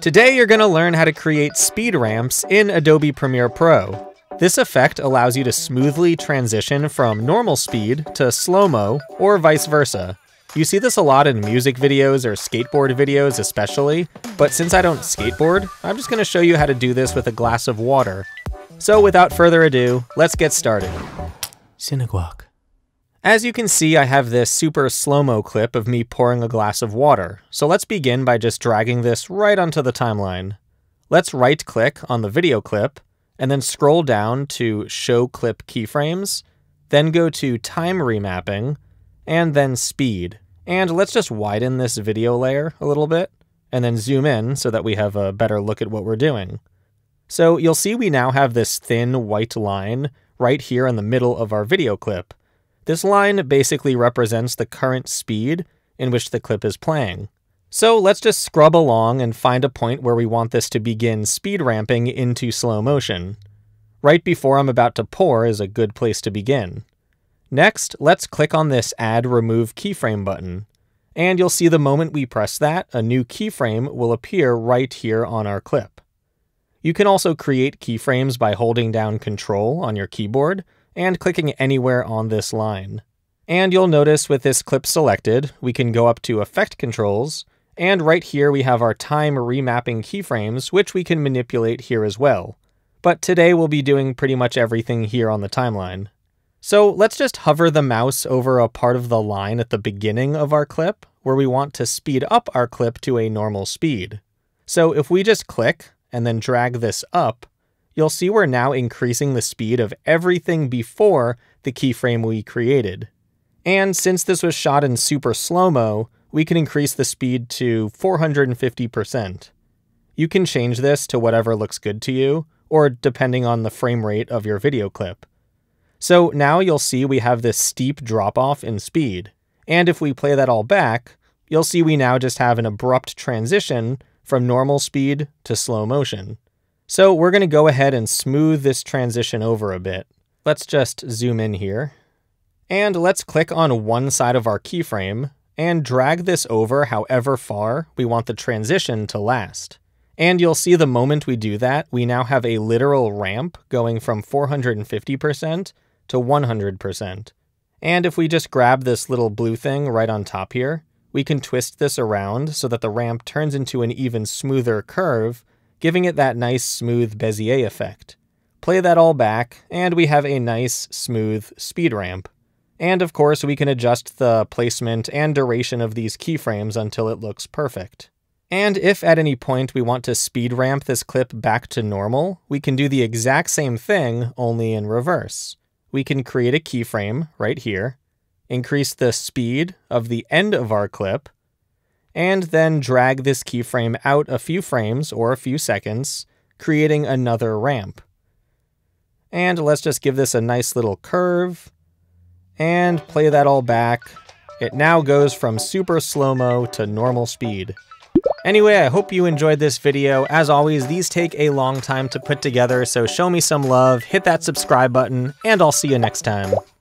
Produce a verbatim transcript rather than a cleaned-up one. Today you're going to learn how to create speed ramps in Adobe Premiere Pro. This effect allows you to smoothly transition from normal speed to slow-mo or vice versa. You see this a lot in music videos or skateboard videos especially, but since I don't skateboard, I'm just going to show you how to do this with a glass of water. So without further ado, let's get started. Cineguac. As you can see, I have this super slow-mo clip of me pouring a glass of water, so let's begin by just dragging this right onto the timeline. Let's right-click on the video clip, and then scroll down to Show Clip Keyframes, then go to Time Remapping, and then Speed. And let's just widen this video layer a little bit, and then zoom in so that we have a better look at what we're doing. So you'll see we now have this thin white line right here in the middle of our video clip. This line basically represents the current speed in which the clip is playing. So let's just scrub along and find a point where we want this to begin speed ramping into slow motion. Right before I'm about to pour is a good place to begin. Next, let's click on this Add Remove Keyframe button. And you'll see the moment we press that, a new keyframe will appear right here on our clip. You can also create keyframes by holding down Control on your keyboard and clicking anywhere on this line. And you'll notice with this clip selected, we can go up to Effect Controls, and right here we have our time remapping keyframes, which we can manipulate here as well. But today we'll be doing pretty much everything here on the timeline. So let's just hover the mouse over a part of the line at the beginning of our clip, where we want to speed up our clip to a normal speed. So if we just click, and then drag this up, you'll see we're now increasing the speed of everything before the keyframe we created. And since this was shot in super slow-mo, we can increase the speed to four hundred fifty percent. You can change this to whatever looks good to you, or depending on the frame rate of your video clip. So now you'll see we have this steep drop-off in speed. And if we play that all back, you'll see we now just have an abrupt transition from normal speed to slow motion. So we're going to go ahead and smooth this transition over a bit. Let's just zoom in here. And let's click on one side of our keyframe and drag this over however far we want the transition to last. And you'll see the moment we do that, we now have a literal ramp going from four hundred fifty percent to one hundred percent. And if we just grab this little blue thing right on top here, we can twist this around so that the ramp turns into an even smoother curve, giving it that nice smooth Bezier effect. Play that all back, and we have a nice smooth speed ramp. And of course we can adjust the placement and duration of these keyframes until it looks perfect. And if at any point we want to speed ramp this clip back to normal, we can do the exact same thing, only in reverse. We can create a keyframe right here, increase the speed of the end of our clip, and then drag this keyframe out a few frames or a few seconds, creating another ramp. And let's just give this a nice little curve, and play that all back. It now goes from super slow-mo to normal speed. Anyway, I hope you enjoyed this video. As always, these take a long time to put together, so show me some love, hit that subscribe button, and I'll see you next time.